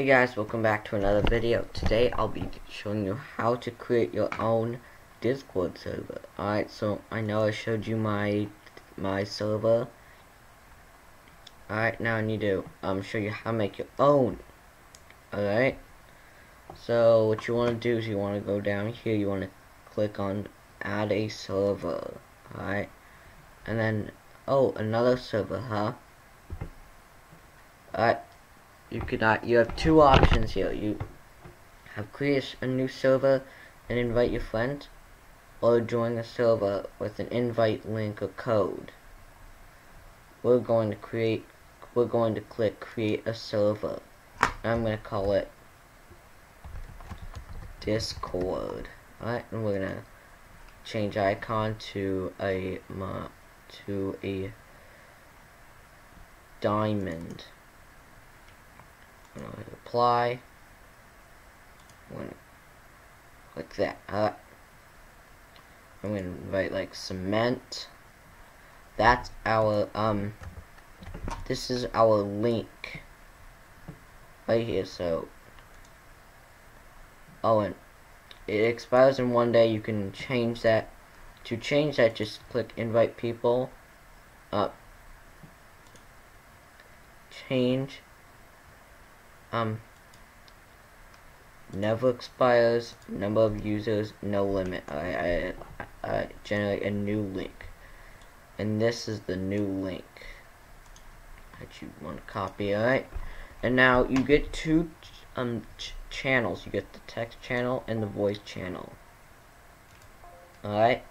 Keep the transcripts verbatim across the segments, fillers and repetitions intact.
Hey guys, welcome back to another video. Today I'll be showing you how to create your own Discord server. Alright, so I know I showed you my my server. Alright, now I need to um show you how to make your own. Alright. So what you want to do is you want to go down here, you want to click on add a server. Alright. And then oh, another server, huh? Alright. You could not. You have two options here. You have create a new server and invite your friends, or join a server with an invite link or code. We're going to create. We're going to click create a server. I'm going to call it Discord. Alright, and we're gonna change icon to a to a diamond. I'm going to apply. I'm going to click that up. I'm going to write like cement. That's our, um, this is our link right here. So, oh, and it expires in one day. You can change that. To change that, just click invite people up. Change. Um, never expires, number of users, no limit. I, I, I generate a new link. And this is the new link that you want to copy, alright? And now you get two um, ch channels. You get the text channel and the voice channel. Alright?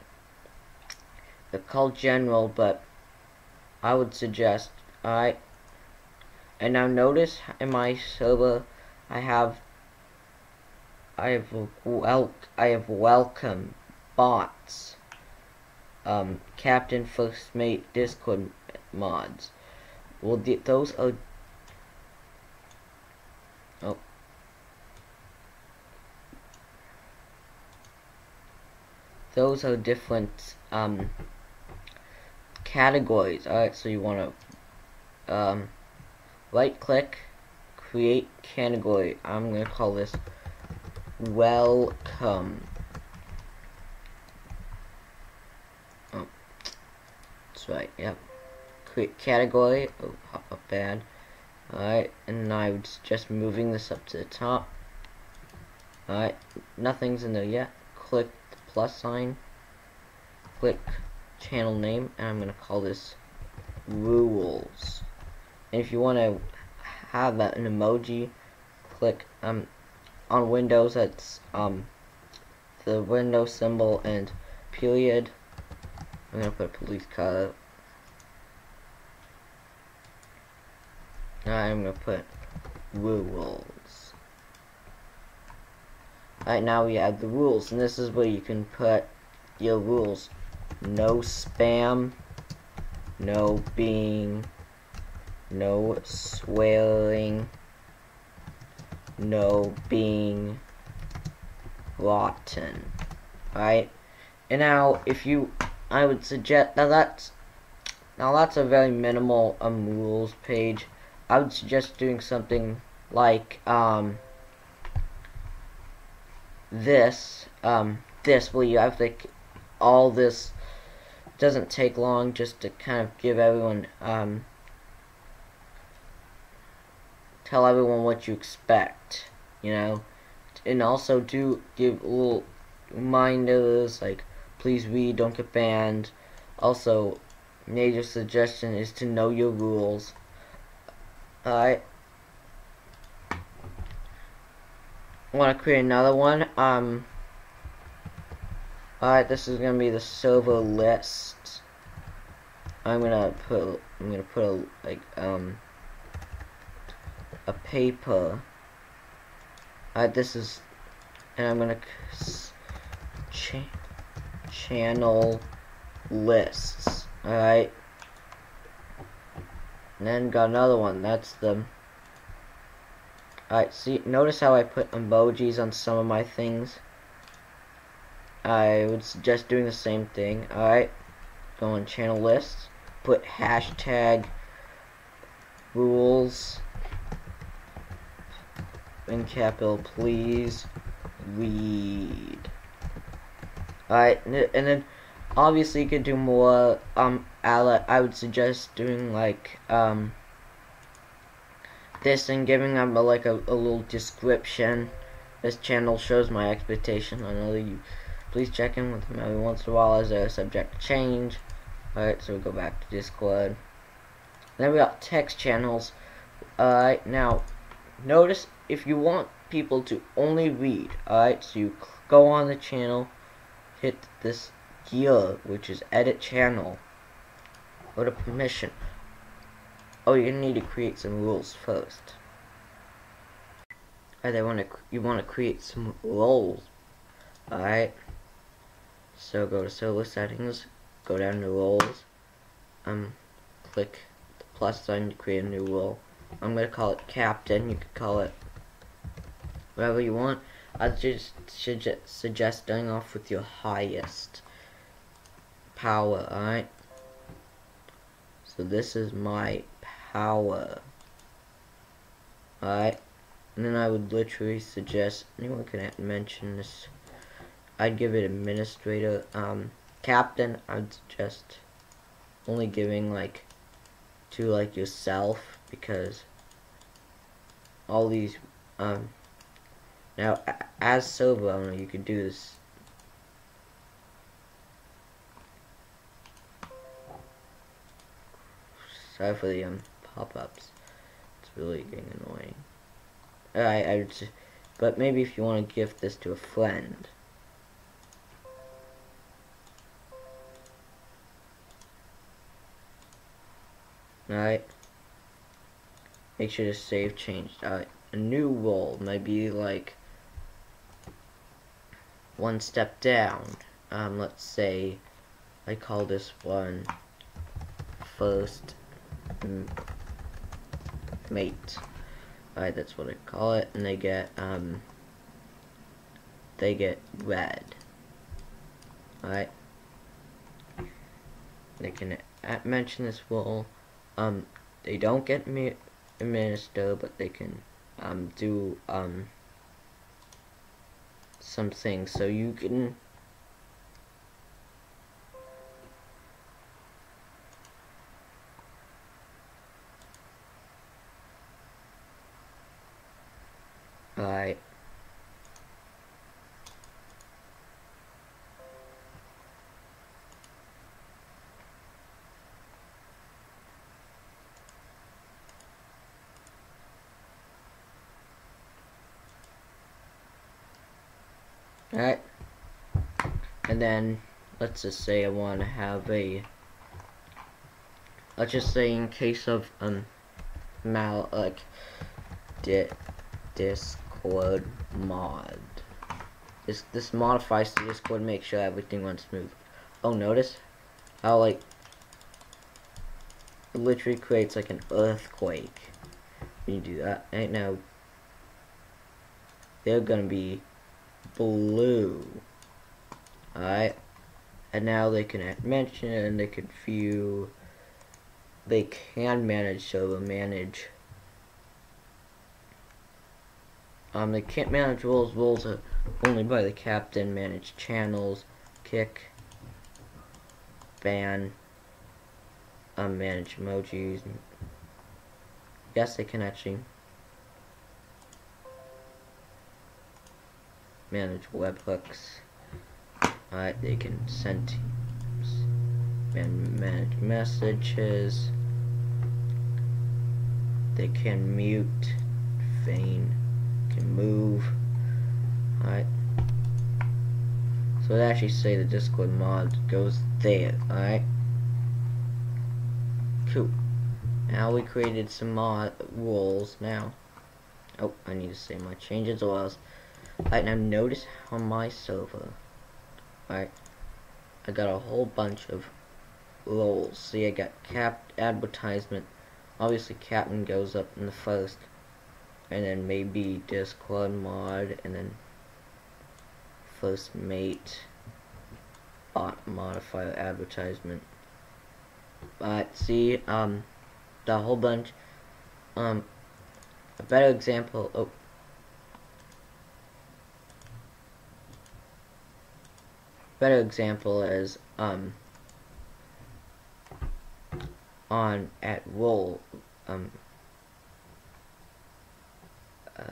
They're called general, but I would suggest, alright? And now notice in my server, I have, I have wel I have welcome, bots, um, captain, first mate, Discord mods. Well, the, those are. Oh. Those are different um. categories. All right, so you want to, um. right click, create category. I'm gonna call this welcome. Oh, that's right. Yep. Create category. Oh, not bad. All right, and I was just moving this up to the top. All right, nothing's in there yet. Click the plus sign. Click channel name, and I'm gonna call this rules. And if you want to have an emoji, click um on Windows. That's um the Windows symbol and period. I'm gonna put a police car. I'm gonna put rules. Alright, now we have the rules, and this is where you can put your rules. No spam. No being. No swearing, no being rotten, right? And now, if you, I would suggest, now that's, now that's a very minimal um, rules page. I would suggest doing something like, um, this, um, this, where you have to, all this doesn't take long, just to kind of give everyone, um, tell everyone what you expect, you know, and also do give little reminders like please read, don't get banned. Also, major suggestion is to know your rules. Alright, want to create another one. Um. Alright, this is gonna be the server list. I'm gonna put. I'm gonna put a like um. a paper. Alright, this is, and I'm gonna ch channel lists. Alright, and then got another one. That's the. Alright, see, notice how I put emojis on some of my things. I would suggest doing the same thing. Alright, go on channel lists, put hashtag rules. in capital, please read. Alright, and then obviously you could do more. Um, I would suggest doing like um this and giving them a, like a, a little description. This channel shows my expectation. I know you. Please check in with them every once in a while as their subject change. Alright, so we go back to Discord. Then we got text channels. Alright, now notice if you want people to only read. Alright, so you go on the channel, hit this here, which is edit channel. Go to permission. Oh, you need to create some rules first. Alright, they want to. You want to create some roles. Alright. So go to server settings, go down to roles, um, click the plus sign to create a new role. I'm gonna call it Captain. You could call it whatever you want. I just suggest starting off with your highest power. Alright. So this is my power. Alright. And then I would literally suggest anyone can mention this. I'd give it administrator. Um, captain, I'd suggest only giving like to like yourself, because all these um now as server owner you could do this. Sorry for the um pop-ups. It's really getting annoying. Alright, I would just, but maybe if you want to gift this to a friend. Alright. Make sure to save change. Alright. A new role might be like one step down. Um, let's say I call this one first mate. Alright, that's what I call it, and they get um they get red. Alright. They can mention this role. Um they don't get me administer, but they can um do um some things. So you can Alright. Alright, and then let's just say I want to have a, let's just say in case of um mal like di Discord mod, this this modifies the Discord, make sure everything runs smooth. Oh, notice how like it literally creates like an earthquake when you do that. Right now they're gonna be blue. Alright, and now they can mention it, and they can view, they can manage server manage. Um, they can't manage roles, roles are only by the captain, manage channels, kick, ban, um, manage emojis. Yes, they can actually manage webhooks. Alright, they can send teams and manage messages. They can mute, feign, can move. Alright. So it actually say the Discord mod goes there. Alright. Cool. Now we created some mod rules now. Oh, I need to say my changes or else. Alright, now notice how my server, alright, I got a whole bunch of roles. See, I got cap advertisement, obviously captain goes up in the first, and then maybe Discord mod, and then first mate, bot modifier advertisement. But see, um, the whole bunch, um, a better example, oh, better example is um on at roll um uh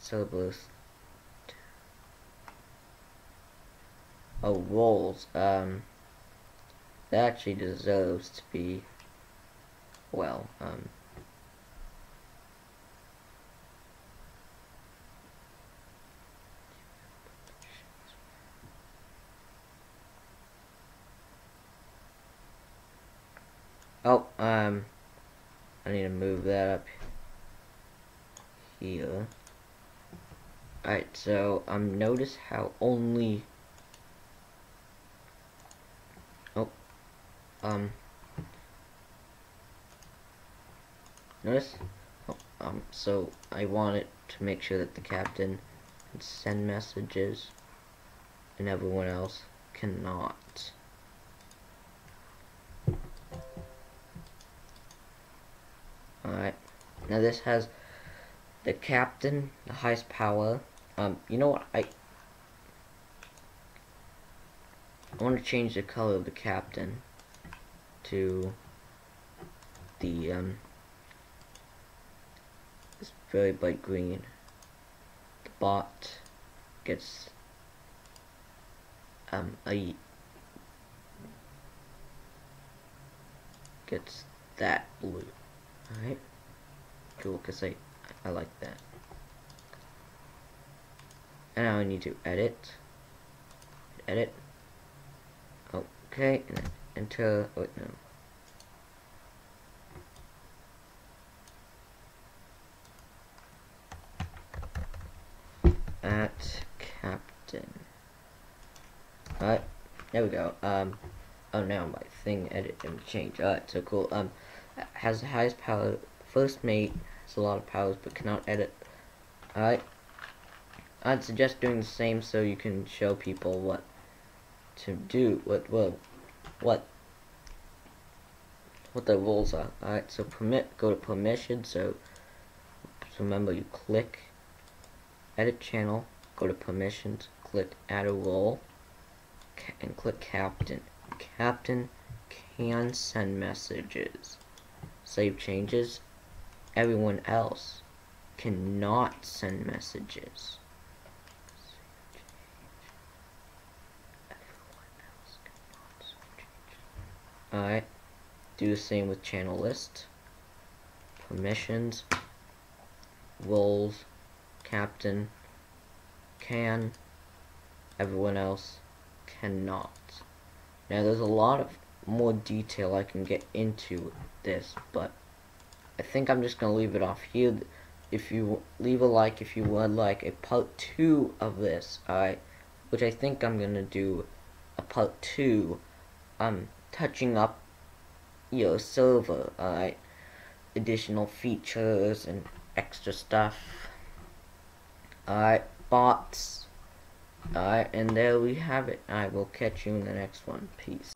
syllables oh rolls um that actually deserves to be well um Oh, um, I need to move that up here. Alright, so, um, notice how only, oh, um, notice, oh, um, so, I want it to make sure that the captain can send messages, and everyone else cannot. Alright, now this has the captain, the highest power. Um, you know what? I, I want to change the color of the captain to the, um, this very bright green. The bot gets, um, a, gets that blue. Alright, cool, because I, I like that. And now I need to edit. Edit. Okay, and then enter. Wait, no. At captain. Alright, there we go. Um, oh, now my thing, edit and change. Alright, so cool. Um, has the highest power. First mate has a lot of powers but cannot edit. Alright. I'd suggest doing the same so you can show people what to do, what well what what the rules are. Alright, so permit go to permission, so remember you click edit channel, go to permissions, click add a role, and click captain. Captain can send messages. Save changes. Everyone else cannot send messages. Alright. Do the same with channel list. Permissions. Roles. Captain. Can. Everyone else cannot. Now there's a lot of more detail I can get into this, but I think I'm just gonna leave it off here. If you leave a like if you would like a part two of this, alright, which I think I'm gonna do a part two, um touching up your server, alright, additional features and extra stuff, alright, bots, alright, and there we have it. I will catch you in the next one. Peace.